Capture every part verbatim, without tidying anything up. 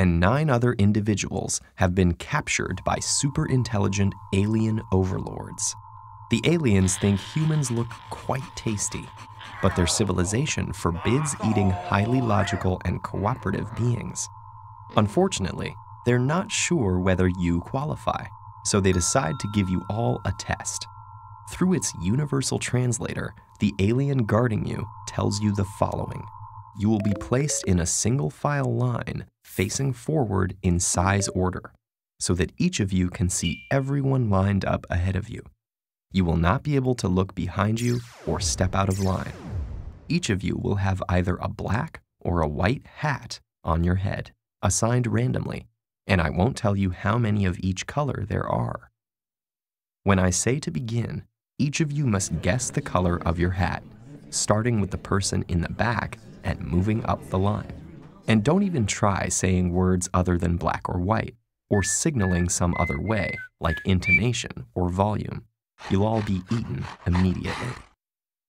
and nine other individuals have been captured by super-intelligent alien overlords. The aliens think humans look quite tasty, but their civilization forbids eating highly logical and cooperative beings. Unfortunately, they're not sure whether you qualify, so they decide to give you all a test. Through its universal translator, the alien guarding you tells you the following. You will be placed in a single file line facing forward in size order, so that each of you can see everyone lined up ahead of you. You will not be able to look behind you or step out of line. Each of you will have either a black or a white hat on your head, assigned randomly, and I won't tell you how many of each color there are. When I say to begin, each of you must guess the color of your hat, starting with the person in the back and moving up the line. And don't even try saying words other than black or white, or signaling some other way, like intonation or volume. You'll all be eaten immediately.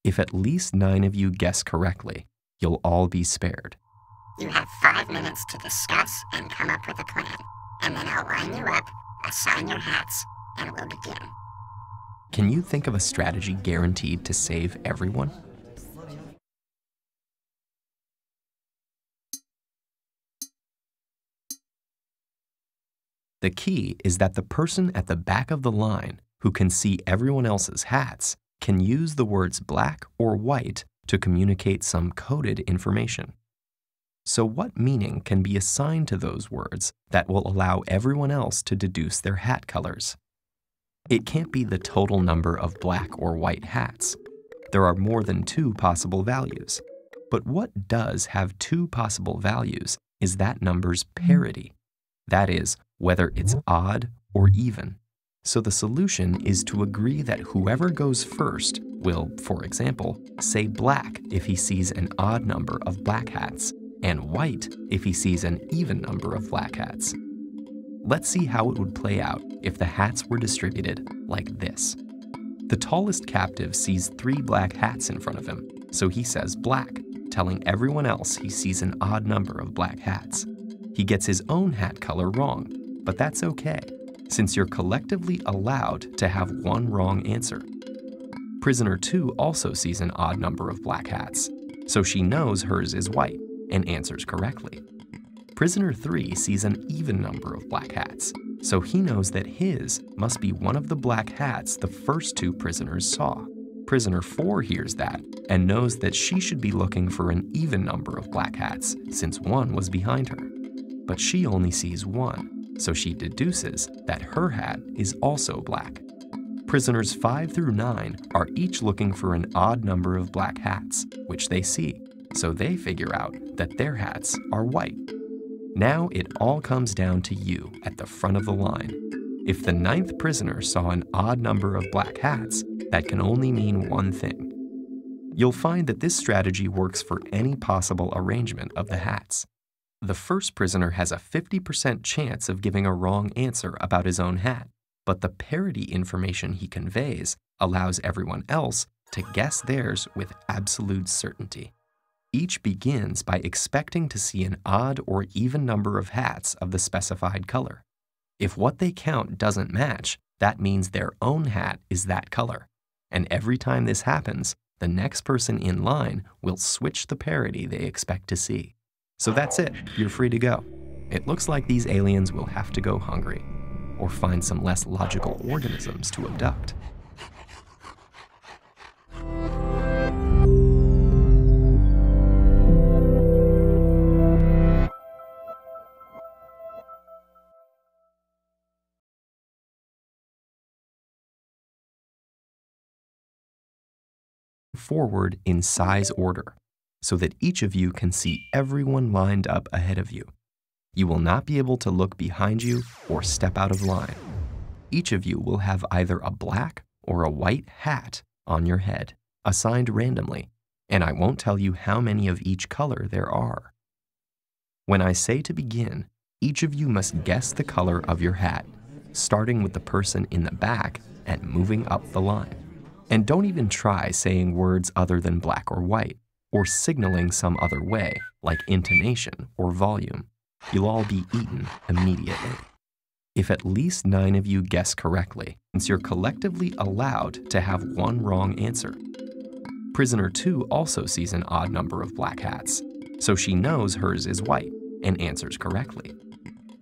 If at least nine of you guess correctly, you'll all be spared. You have five minutes to discuss and come up with a plan, and then I'll line you up, assign your hats, and we'll begin. Can you think of a strategy guaranteed to save everyone? The key is that the person at the back of the line who can see everyone else's hats can use the words black or white to communicate some coded information. So what meaning can be assigned to those words that will allow everyone else to deduce their hat colors? It can't be the total number of black or white hats. There are more than two possible values. But what does have two possible values is that number's parity. That is, whether it's odd or even. So the solution is to agree that whoever goes first will, for example, say black if he sees an odd number of black hats, and white if he sees an even number of black hats. Let's see how it would play out if the hats were distributed like this. The tallest captive sees three black hats in front of him, so he says black, telling everyone else he sees an odd number of black hats. He gets his own hat color wrong, but that's okay, since you're collectively allowed to have one wrong answer. Prisoner two also sees an odd number of black hats, so she knows hers is white and answers correctly. Prisoner three sees an even number of black hats, so he knows that his must be one of the black hats the first two prisoners saw. Prisoner four hears that and knows that she should be looking for an even number of black hats since one was behind her. But she only sees one, so she deduces that her hat is also black. Prisoners five through nine are each looking for an odd number of black hats, which they see, so they figure out that their hats are white. Now it all comes down to you at the front of the line. If the ninth prisoner saw an odd number of black hats, that can only mean one thing. You'll find that this strategy works for any possible arrangement of the hats. The first prisoner has a fifty percent chance of giving a wrong answer about his own hat, but the parity information he conveys allows everyone else to guess theirs with absolute certainty. Each begins by expecting to see an odd or even number of hats of the specified color. If what they count doesn't match, that means their own hat is that color. And every time this happens, the next person in line will switch the parity they expect to see. So that's it, you're free to go. It looks like these aliens will have to go hungry, or find some less logical organisms to abduct. Forward in size order, so that each of you can see everyone lined up ahead of you. You will not be able to look behind you or step out of line. Each of you will have either a black or a white hat on your head, assigned randomly, and I won't tell you how many of each color there are. When I say to begin, each of you must guess the color of your hat, starting with the person in the back and moving up the line. And don't even try saying words other than black or white, or signaling some other way, like intonation or volume. You'll all be eaten immediately. If at least nine of you guess correctly, since you're collectively allowed to have one wrong answer. Prisoner two also sees an odd number of black hats, so she knows hers is white and answers correctly.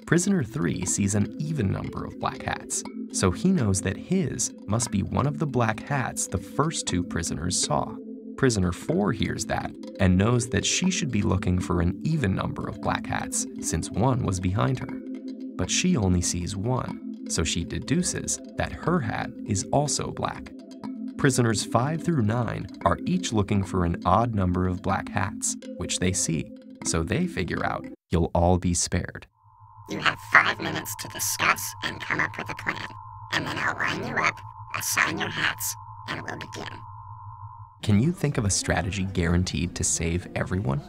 Prisoner three sees an even number of black hats, so he knows that his must be one of the black hats the first two prisoners saw. Prisoner four hears that and knows that she should be looking for an even number of black hats since one was behind her. But she only sees one, so she deduces that her hat is also black. Prisoners five through nine are each looking for an odd number of black hats, which they see, so they figure out you'll all be spared. You have five minutes to discuss and come up with a plan, and then I'll line you up, assign your hats, and we'll begin. Can you think of a strategy guaranteed to save everyone?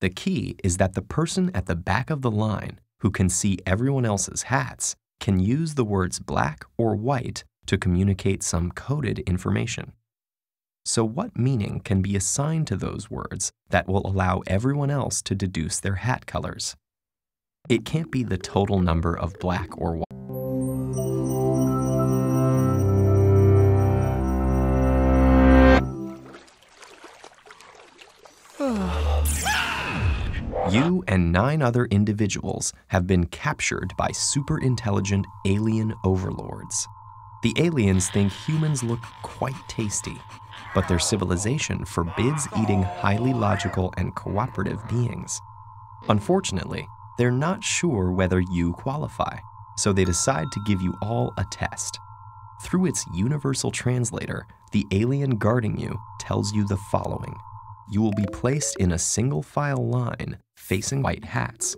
The key is that the person at the back of the line, who can see everyone else's hats, can use the words black or white to communicate some coded information. So what meaning can be assigned to those words that will allow everyone else to deduce their hat colors? It can't be the total number of black or white. You and nine other individuals have been captured by super-intelligent alien overlords. The aliens think humans look quite tasty, but their civilization forbids eating highly logical and cooperative beings. Unfortunately, they're not sure whether you qualify, so they decide to give you all a test. Through its universal translator, the alien guarding you tells you the following. You will be placed in a single file line facing white hats.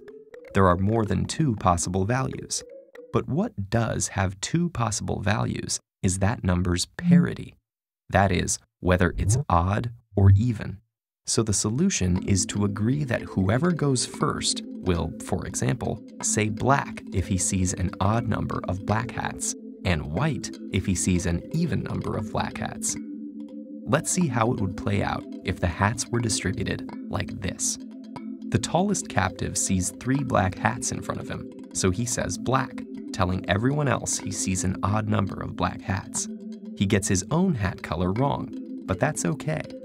There are more than two possible values. But what does have two possible values is that number's parity. That is, whether it's odd or even. So the solution is to agree that whoever goes first will, for example, say black if he sees an odd number of black hats, and white if he sees an even number of black hats. Let's see how it would play out if the hats were distributed like this. The tallest captive sees three black hats in front of him, so he says black, telling everyone else he sees an odd number of black hats. He gets his own hat color wrong, but that's okay